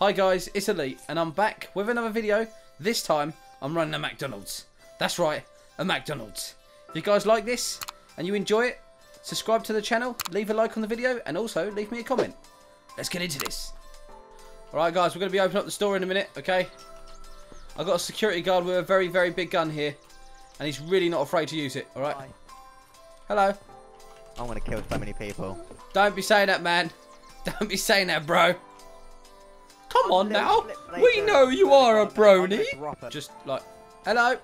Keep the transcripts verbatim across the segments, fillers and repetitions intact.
Hi guys, it's Elite, and I'm back with another video. This time, I'm running a McDonald's. That's right, a McDonald's. If you guys like this, and you enjoy it, subscribe to the channel, leave a like on the video, and also leave me a comment. Let's get into this. Alright guys, we're going to be opening up the store in a minute, okay? I've got a security guard with a very, very big gun here, and he's really not afraid to use it, alright? Hello. I'm going to kill so many people. Don't be saying that, man. Don't be saying that, bro. Come on now, we know you are a brony. Just like, hello.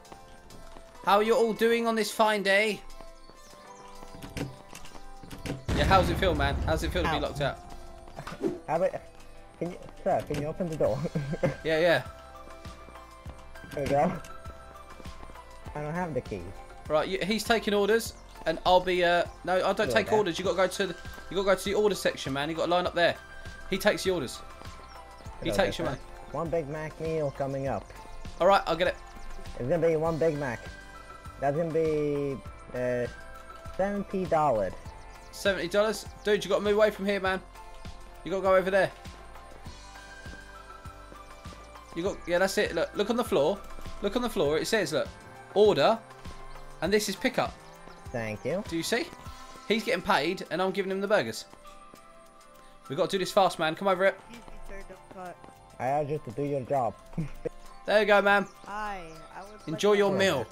How are you all doing on this fine day? Yeah, how's it feel, man? How's it feel to be locked out? How about, can you, sir, can you open the door? Yeah, yeah. There we go. I don't have the key. Right, you, he's taking orders, and I'll be. Uh, no, I don't take orders. You got to go to the, you got to go to the order section, man. You got to line up there. He takes the orders. He Hello, takes you, man. One Big Mac meal coming up. All right, I'll get it. It's gonna be one Big Mac. That's gonna be uh, seventy dollars. Seventy dollars, dude. You gotta move away from here, man. You gotta go over there. You got, yeah, that's it. Look, look on the floor. Look on the floor. It says, look, order, and this is pickup. Thank you. Do you see? He's getting paid, and I'm giving him the burgers. We gotta do this fast, man. Come over it. I asked you to do your job. There you go, ma'am. Hi. I would enjoy like your meal.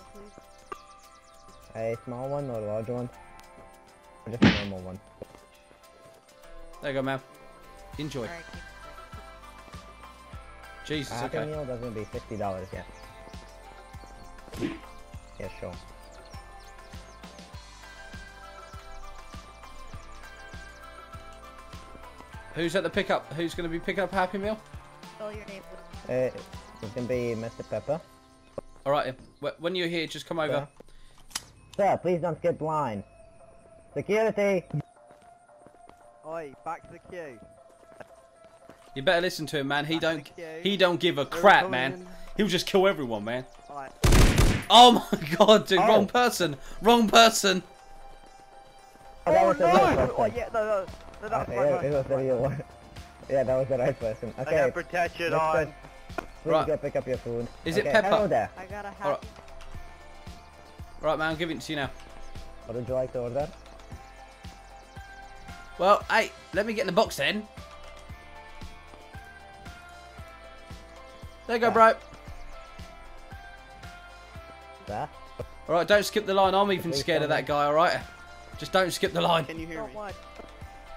A small one or a large one? Or just a normal one. There you go, ma'am. Enjoy. Right, Jesus, uh, okay. A meal doesn't be fifty dollars yet. Yeah, sure. Who's at the pickup? Who's going to be picking up a Happy Meal? Oh, your name. Uh, it's going to be Mister Pepper. Alright, when you're here, just come over. Sir, Sir please don't skip line. Security! Oi, back to the queue. You better listen to him, man. He don't he don't give a crap, man. He'll just kill everyone, man. Right. Oh my god, dude. Oh. Wrong person. Wrong person. Oh, that was the right person. Oh, yeah, no, no. No, that okay, yeah, it was the real one. Yeah, that was the right person. Okay. I got protection on. Please right. Go pick up your food. Is okay, it Pepper? Hello there. I got a happy. All right. All right, man, I'm giving it to you now. What would you like to order? Well, hey, let me get in the box then. There you go, yeah. Bro. There. All right, don't skip the line. I'm even scared of that guy, all right? Just don't skip the line. Can you hear me?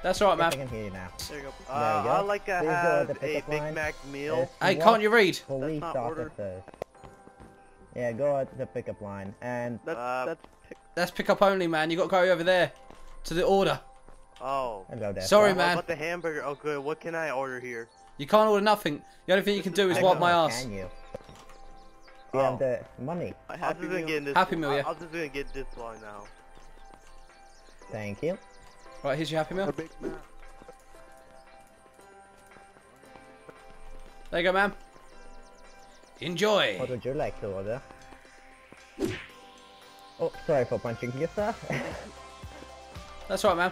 That's all right, man. I can hear you now. There you go. Uh, there you go. I like to have a Big line. Mac meal. Hey, can't you read? Police officers. Yeah, go out to the pickup line and that's uh, that's, pick that's pickup only, man. You got to go over there to the order. Oh. Hello there. Sorry, oh, man. What about the hamburger? Oh, good. What can I order here? You can't order nothing. The only thing you can do is wipe my ass. Can you? You oh. have the money. I have to get this. Happy Meal. Yeah. I'm just gonna get this one now. Thank you. Right, here's your Happy Meal. There you go, ma'am. Enjoy. What would you like to order? Oh, sorry for punching you, sir. That's right, ma'am.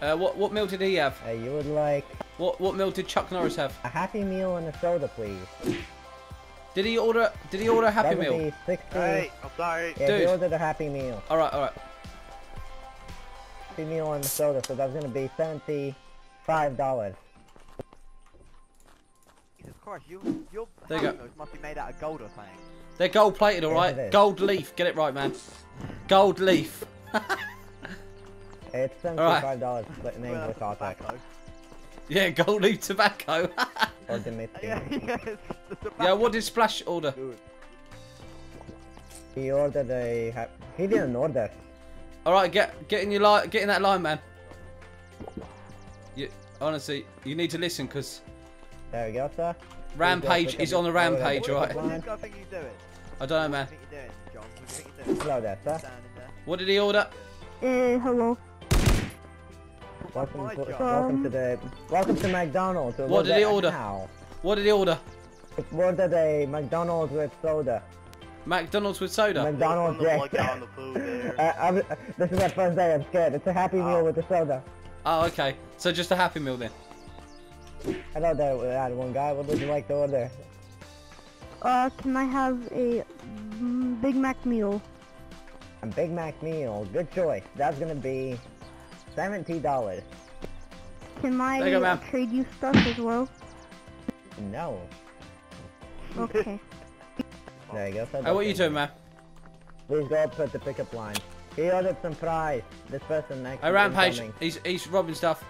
Uh, what what meal did he have? Uh, you would like. What what meal did Chuck Norris have? A Happy Meal and a soda, please. Did he order? Did he order a Happy Meal? That would be sixty. Hey, I'm sorry. Yeah, dude. He ordered a Happy Meal. All right, all right. Meal and soda, so that's gonna be seventy-five dollars. Jesus Christ, you, your hamburgers must be made out of gold or something. They're gold plated, alright? Yes, gold leaf, get it right, man. Gold leaf. It's seventy-five dollars, but named with tobacco. Yeah, gold leaf tobacco. Or the mystery. Yeah, yeah, the tobacco. Yeah, what did Splash order? He ordered a. He didn't order. All right, get get in your line, get in that line, man. You honestly, you need to listen, cause there we go, sir. Rampage is on the rampage, right? I don't know, man. Hello there, sir. What did he order? Uh, hello. Welcome to, welcome to the welcome to McDonald's. What did he order? What did he order? It's ordered a McDonald's with soda. McDonald's with soda. McDonald's, yes. uh, this is my first day. I'm scared. It's a Happy Meal oh. with the soda. Oh, okay. So just a Happy Meal then. I thought that would add one guy. What does you like the order? Uh, can I have a Big Mac meal? A Big Mac meal. Good choice. That's gonna be seventy dollars. Can I go, trade you stuff as well? No. Okay. There you go. Hey, what are you doing, man? Please go up at the pickup line. He ordered some fries. This person next. Hey, Rampage. He's he's robbing stuff.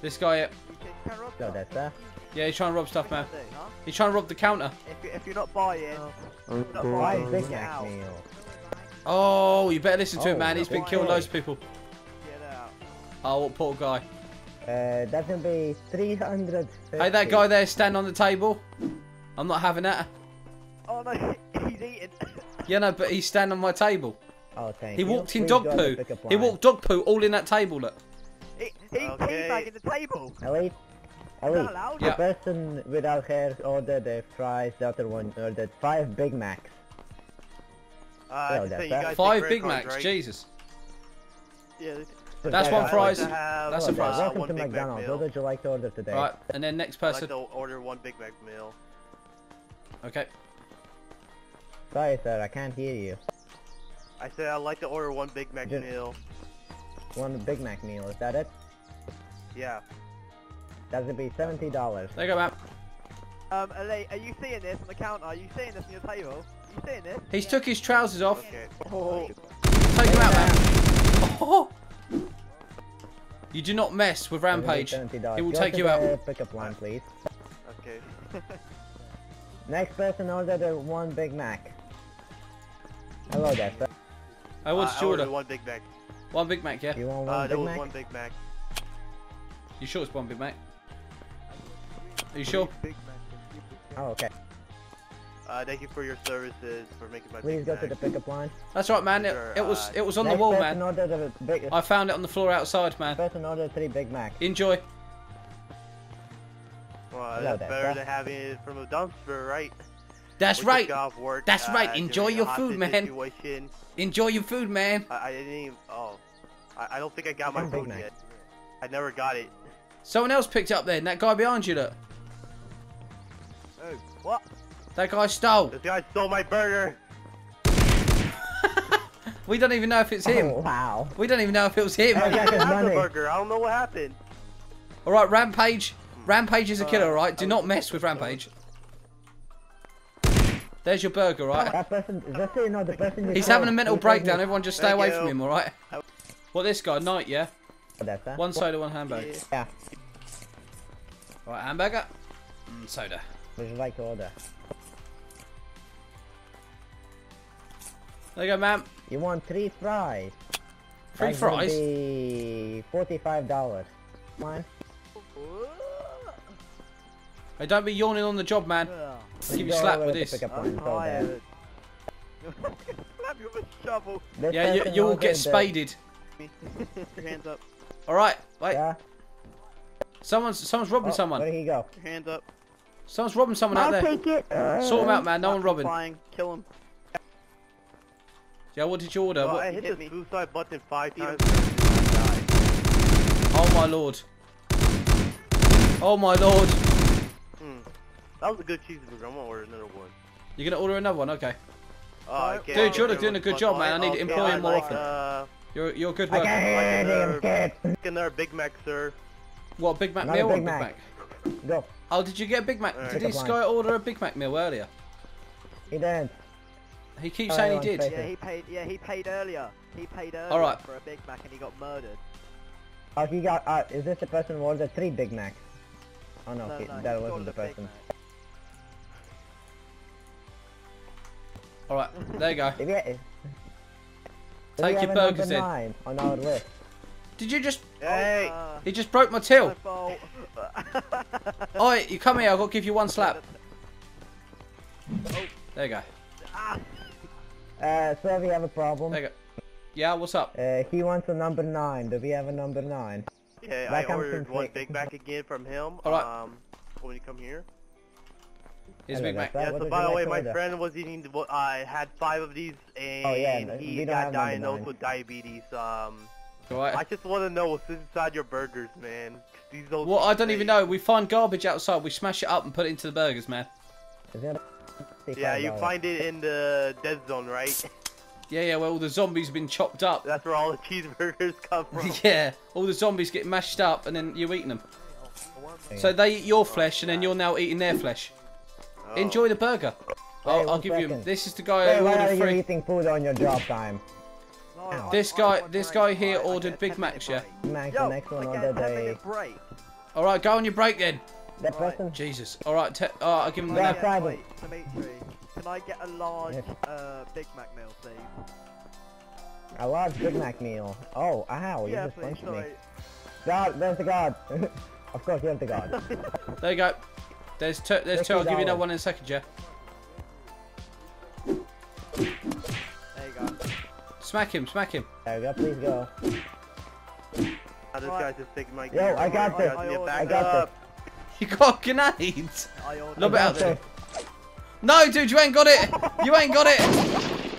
This guy here. Go there, sir. Yeah, he's trying to rob stuff, man. He's trying to rob the counter. If, if you're not buying, oh, not buying Big Mac meal. Oh, you better listen to oh, him, man. He's been killing loads of people. Oh, what poor guy. Uh, that's gonna be three hundred. Hey, that guy there standing on the table. I'm not having that. Oh no, he's eating. Yeah, no, but he's standing on my table. Oh, thank you. He walked in dog poo. He walked dog poo all in that table. Look. He teabagged the table. Elite, Elite. The person without hair ordered a fries. The other one ordered five Big Macs. Uh, five Big Macs, Jesus. Yeah. So that's one fries. Like that's a fries. Welcome to McDonald's. What would you like to order today? All right, and then next person. I'd like to order one Big Mac meal. Okay. Sorry, sir, I can't hear you. I said I'd like to order one Big Mac Just meal. One Big Mac meal, is that it? Yeah. That's gonna be seventy dollars. There you go, man. Um, Elite, are you seeing this on the counter? Are you seeing this on your table? Are you seeing this? He's yeah. took his trousers off. Okay. Oh. Take him out, man. Oh. You do not mess with Rampage. It will take you out. Pick up line, please. Okay. Next person ordered one Big Mac. Hello there, sir. I want to order one Big Mac. One Big Mac, yeah. You want one uh, Big Mac? One Big Mac. You sure it's one Big Mac? Are you sure? Oh, okay. Uh, thank you for your services for making my. Please go to the pickup line. That's right, man. It, it was it was on the wall, man. I found it on the floor outside, man. Person ordered three Big Mac. Enjoy. Well, that's better than having it from a dumpster, right? That's right. That's right. Enjoy your food, man. Enjoy your food, man. I didn't even. Oh, I don't think I got my food yet. I never got it. Someone else picked up there. And that guy behind you, look. Oh, what? That guy stole. This guy stole my burger. We don't even know if it's him. Oh, wow. We don't even know if it was him. I have the burger. I don't know what happened. All right, Rampage. Rampage is a killer, all right? Do not mess with Rampage. There's your burger, right? That person, that's you know, the person he's having a mental breakdown. Everyone just stay Thank away you. from him, all right? Well, this guy, Knight, yeah? One soda, one hamburger. Yeah. All right, hamburger. Mm, soda. Would you like to order? There you go, ma'am. You want three fries? Three That's fries? Be forty-five dollars. Mine. Hey, don't be yawning on the job, man. I'll give you slap with this. I'm tired. Slap you with a shovel. Yeah, you, you'll get spaded. Your hands up. All right, wait. Yeah. Someone's someone's robbing oh, someone. Where did he go? Your hands up. Someone's robbing someone I'll out there. I'll take it. Uh, Sort him out, man. No one robbing. Flying. Kill him. Yeah, what did you order? Well, what? I hit, hit the suicide button five times. Oh my lord. Oh my lord. Hmm. That was a good cheeseburger. I'm gonna order another one. You're gonna order another one? Okay. Uh, Dude, I'll you're doing a good job, man. I need to employ him more like, often. Uh, you're, you're a good worker. I can't, I can't. Another Big Mac, sir. What, Big Mac another meal Big or Mac. Big Mac? Go. Oh, did you get a Big Mac? Right. Did this guy order a Big Mac meal earlier? He did. He keeps oh, saying he did. Paid. Yeah, he paid. Yeah, he paid earlier. He paid earlier All right. for a Big Mac, and he got murdered. Oh, he got. Uh, is this the person who ordered three Big Macs? Oh no, no, he, no that wasn't the person. All right, there you go. if you, if Take you your burgers in. On our list. Did you just? Hey! Uh, he just broke my till. All right, you come here. I've got to give you one slap. Oh. There you go. Ah. Uh, sir, we have a problem. There you go. Yeah, what's up? Uh, he wants a number nine. Do we have a number nine? Yeah, that I ordered one Big Mac again from him. All right. Um, when you come here. Here's Big Mac. Yeah, so by the way, my friend was eating. I uh, had five of these, and oh, yeah, he got diagnosed with diabetes. Um, right. I just want to know what's inside your burgers, man. these old... Well, I don't even know. We find garbage outside. We smash it up and put it into the burgers, man. Yeah, you find it in the dead zone, right? Yeah, yeah, where all the zombies have been chopped up. That's where all the cheeseburgers come from. Yeah, all the zombies get mashed up and then you're eating them. So they eat your flesh and then you're now eating their flesh. Oh. Enjoy the burger. I'll, I'll give second. you. This is the guy Wait, who ordered why are free. You eating food on your job time? No, this guy, this guy here ordered Big Macs, yeah. Mac, the next one ordered a. All right, go on your break then. That person. Jesus. All right, uh, I'll give him the nap. Dimitri, can I get a large uh, Big Mac meal, please? A large Big Mac meal. Oh, ow! You yeah, just punched me. God, there's the guard. Of course, there's the guard. There you go. There's two. There's two. I'll give you that one in a second, yeah. Smack him, smack him. There we go, please go. I just got to stick my Yo, I got this. I, I got this. You got grenades? Lob it out there. No, dude, you ain't got it. You ain't got it.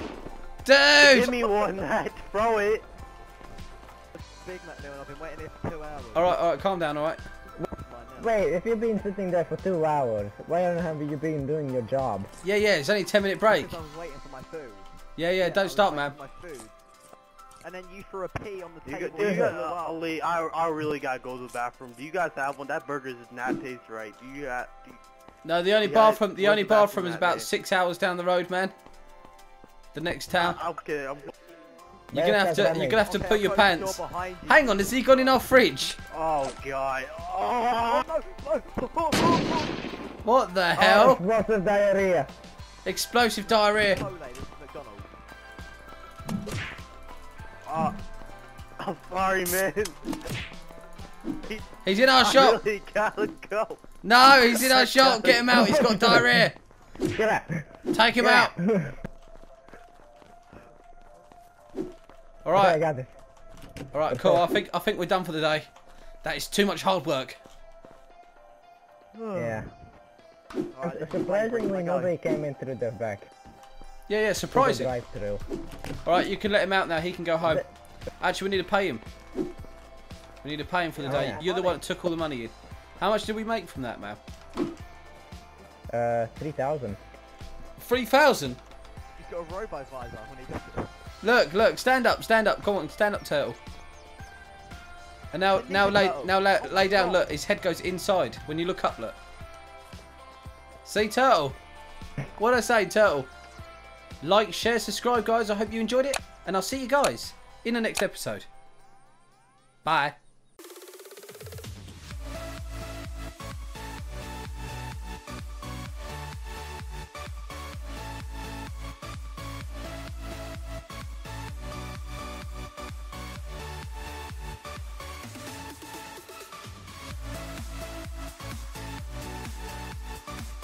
Dude. Give me one, Matt. Throw it. Big Mac now, and I've been waiting here for two hours. Alright, alright, calm down, alright. Wait, if you've been sitting there for two hours, why have you been doing your job? Yeah, yeah, it's only a ten minute break. Because I was waiting for my food. Yeah, yeah, yeah, don't stop, man. And then you threw a pee on the table. You got, uh, Lee, I, I really gotta go to the bathroom. Do you guys have one? That burger does not taste right. Do you have? Do you, no, the only bathroom, the only bathroom is about day. six hours down the road, man. The next town. Okay, I'm. You're gonna have to, you're gonna have to okay, put your pants. You. Hang on, has he got in our fridge? Oh god. Oh. Oh, no, no. What the hell? Oh, explosive diarrhea. Explosive diarrhea. Oh, I'm sorry, man. He, he's in our I shop. Really gotta go. No, he's in our shop. Get him out. He's got diarrhea. Get out. Take him Get out. out. All right. Okay, I got this. All right, cool. I think I think we're done for the day. That is too much hard work. Yeah. Right, surprisingly, nobody came in through the back. Yeah, yeah, surprising. Alright, you can let him out now, he can go home. Actually, we need to pay him. We need to pay him for the oh, day. Yeah. You're the one that took all the money in. How much did we make from that, man? Uh, three thousand. three thousand? He's got a robo visor when he does it. Look, look, stand up, stand up, come on, stand up, turtle. And now, now lay, now lay, lay down, look, his head goes inside. When you look up, look. See, turtle? What'd I say, turtle? Like, share, subscribe, guys. I hope you enjoyed it, and I'll see you guys in the next episode. Bye.